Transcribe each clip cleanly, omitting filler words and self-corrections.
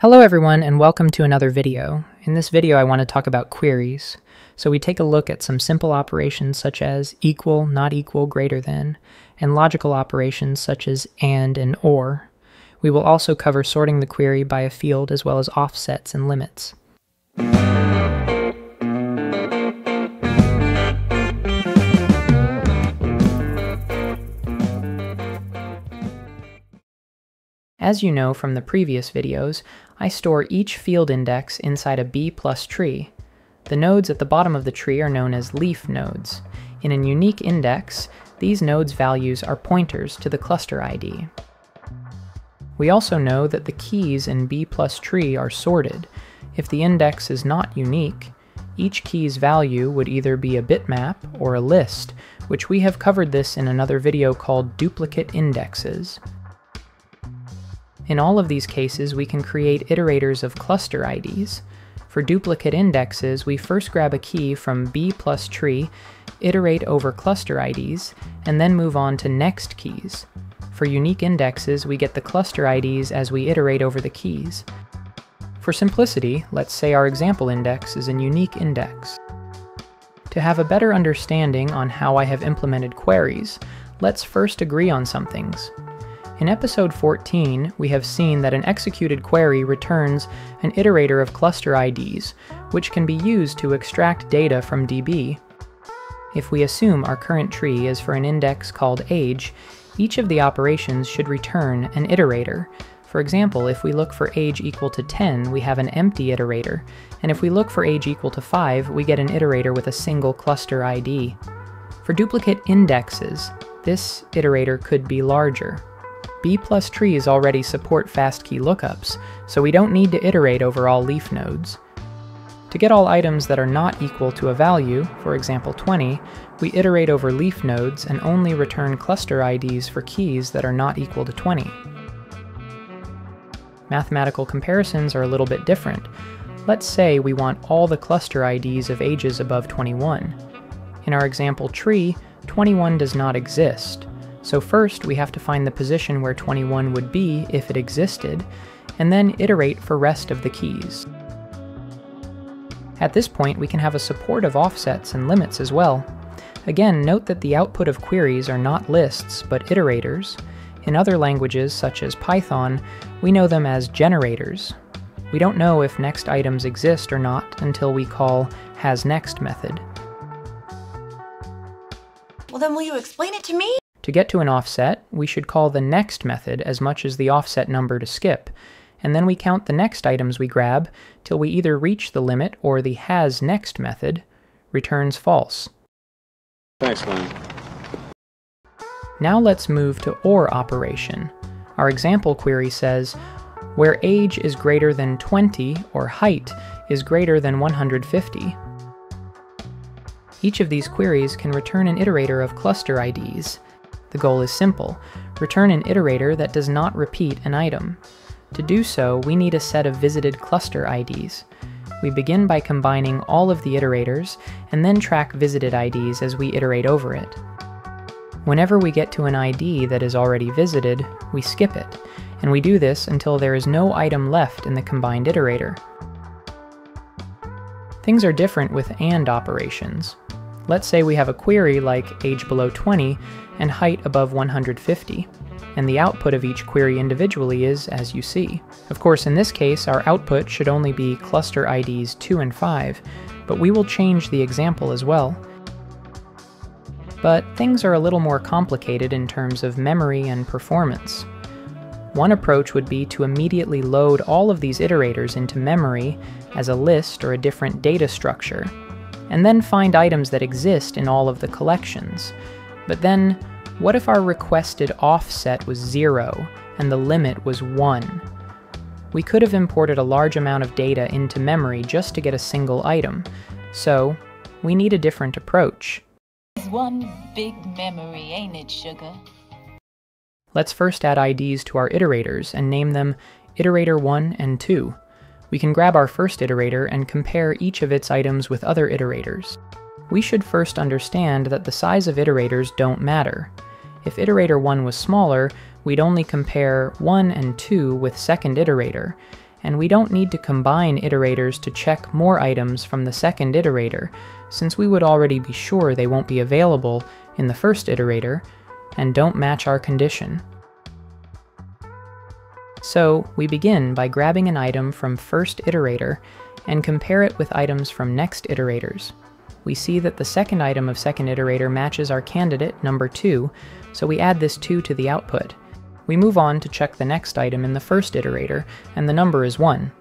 Hello everyone, and welcome to another video. In this video I want to talk about queries. So we take a look at some simple operations such as equal, not equal, greater than, and logical operations such as and or. We will also cover sorting the query by a field as well as offsets and limits. As you know from the previous videos, I store each field index inside a B+ tree. The nodes at the bottom of the tree are known as leaf nodes. In a unique index, these nodes' values are pointers to the cluster ID. We also know that the keys in B+ tree are sorted. If the index is not unique, each key's value would either be a bitmap or a list, which we have covered this in another video called Duplicate Indexes. In all of these cases, we can create iterators of cluster IDs. For duplicate indexes, we first grab a key from B+ tree, iterate over cluster IDs, and then move on to next keys. For unique indexes, we get the cluster IDs as we iterate over the keys. For simplicity, let's say our example index is a unique index. To have a better understanding on how I have implemented queries, let's first agree on some things. In episode 14, we have seen that an executed query returns an iterator of cluster IDs, which can be used to extract data from DB. If we assume our current tree is for an index called age, each of the operations should return an iterator. For example, if we look for age equal to 10, we have an empty iterator, and if we look for age equal to 5, we get an iterator with a single cluster ID. For duplicate indexes, this iterator could be larger. B+ trees already support FastKey lookups, so we don't need to iterate over all leaf nodes. To get all items that are not equal to a value, for example 20, we iterate over leaf nodes and only return cluster IDs for keys that are not equal to 20. Mathematical comparisons are a little bit different. Let's say we want all the cluster IDs of ages above 21. In our example tree, 21 does not exist. So first, we have to find the position where 21 would be if it existed, and then iterate for rest of the keys. At this point, we can have a support of offsets and limits as well. Again, note that the output of queries are not lists, but iterators. In other languages, such as Python, we know them as generators. We don't know if next items exist or not until we call hasNext method. Well, then will you explain it to me? To get to an offset, we should call the next method as much as the offset number to skip, and then we count the next items we grab till we either reach the limit or the hasNext method returns false. Nice one. Now let's move to OR operation. Our example query says, where age is greater than 20 or height is greater than 150. Each of these queries can return an iterator of cluster IDs. The goal is simple: return an iterator that does not repeat an item. To do so, we need a set of visited cluster IDs. We begin by combining all of the iterators, and then track visited IDs as we iterate over it. Whenever we get to an ID that is already visited, we skip it, and we do this until there is no item left in the combined iterator. Things are different with AND operations. Let's say we have a query like age below 20 and height above 150, and the output of each query individually is as you see. Of course, in this case, our output should only be cluster IDs 2 and 5, but we will change the example as well. But things are a little more complicated in terms of memory and performance. One approach would be to immediately load all of these iterators into memory as a list or a different data structure, and then find items that exist in all of the collections. But then, what if our requested offset was 0 and the limit was 1? We could have imported a large amount of data into memory just to get a single item, so we need a different approach. It's one big memory, ain't it, sugar? Let's first add IDs to our iterators and name them iterator 1 and 2. We can grab our first iterator and compare each of its items with other iterators. We should first understand that the size of iterators don't matter. If iterator 1 was smaller, we'd only compare 1 and 2 with second iterator, and we don't need to combine iterators to check more items from the second iterator, since we would already be sure they won't be available in the first iterator, and don't match our condition. So, we begin by grabbing an item from first iterator, and compare it with items from next iterators. We see that the second item of second iterator matches our candidate, number 2, so we add this 2 to the output. We move on to check the next item in the first iterator, and the number is 1.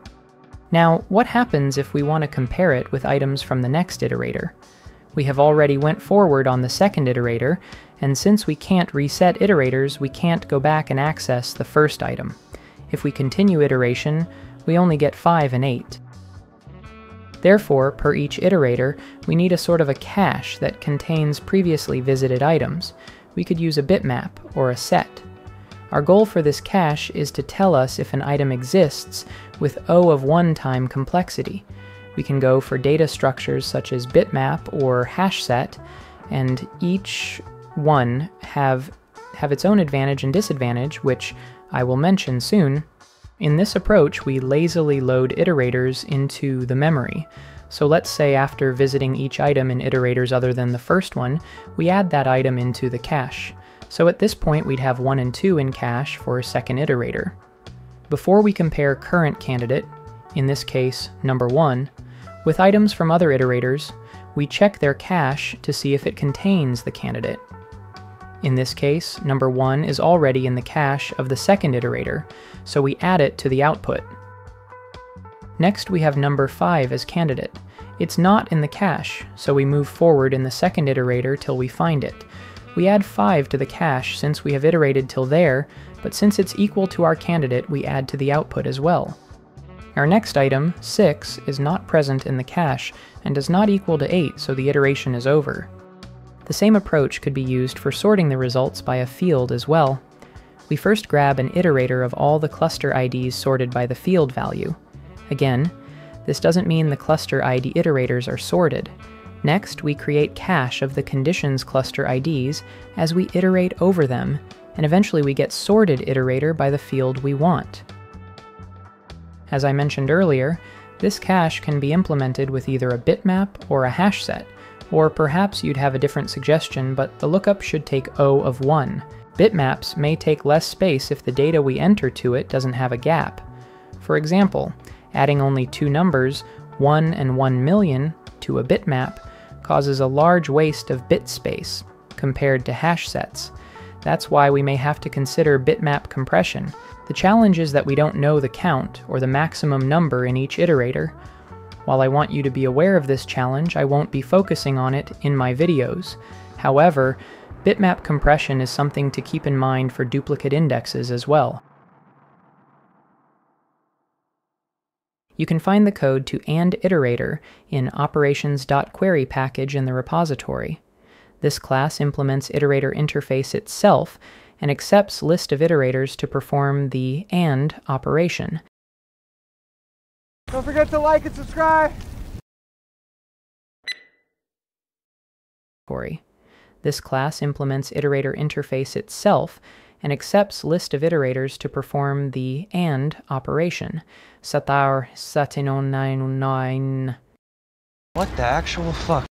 Now, what happens if we want to compare it with items from the next iterator? We have already went forward on the second iterator, and since we can't reset iterators, we can't go back and access the first item. If we continue iteration, we only get 5 and 8. Therefore, per each iterator, we need a sort of a cache that contains previously visited items. We could use a bitmap or a set. Our goal for this cache is to tell us if an item exists with O of 1 time complexity. We can go for data structures such as bitmap or hash set, and each one have its own advantage and disadvantage, which I will mention soon. In this approach, we lazily load iterators into the memory. So let's say after visiting each item in iterators other than the first one, we add that item into the cache. So at this point, we'd have 1 and 2 in cache for a second iterator. Before we compare current candidate, in this case, number 1, with items from other iterators, we check their cache to see if it contains the candidate. In this case, number 1 is already in the cache of the second iterator, so we add it to the output. Next, we have number 5 as candidate. It's not in the cache, so we move forward in the second iterator till we find it. We add 5 to the cache since we have iterated till there, but since it's equal to our candidate, we add to the output as well. Our next item, 6, is not present in the cache and is not equal to 8, so the iteration is over. The same approach could be used for sorting the results by a field as well. We first grab an iterator of all the cluster IDs sorted by the field value. Again, this doesn't mean the cluster ID iterators are sorted. Next, we create cache of the conditions cluster IDs as we iterate over them, and eventually we get sorted iterator by the field we want. As I mentioned earlier, this cache can be implemented with either a bitmap or a hash set, or perhaps you'd have a different suggestion, but the lookup should take O of 1. Bitmaps may take less space if the data we enter to it doesn't have a gap. For example, adding only 2 numbers, 1 and 1 million, to a bitmap causes a large waste of bit space compared to hash sets. That's why we may have to consider bitmap compression. The challenge is that we don't know the count or the maximum number in each iterator. While I want you to be aware of this challenge, I won't be focusing on it in my videos. However, bitmap compression is something to keep in mind for duplicate indexes as well. You can find the code to AndIterator in operations.query package in the repository. This class implements iterator interface itself and accepts list of iterators to perform the AND operation. Don't forget to like and subscribe! This class implements iterator interface itself and accepts list of iterators to perform the AND operation. What the actual fuck?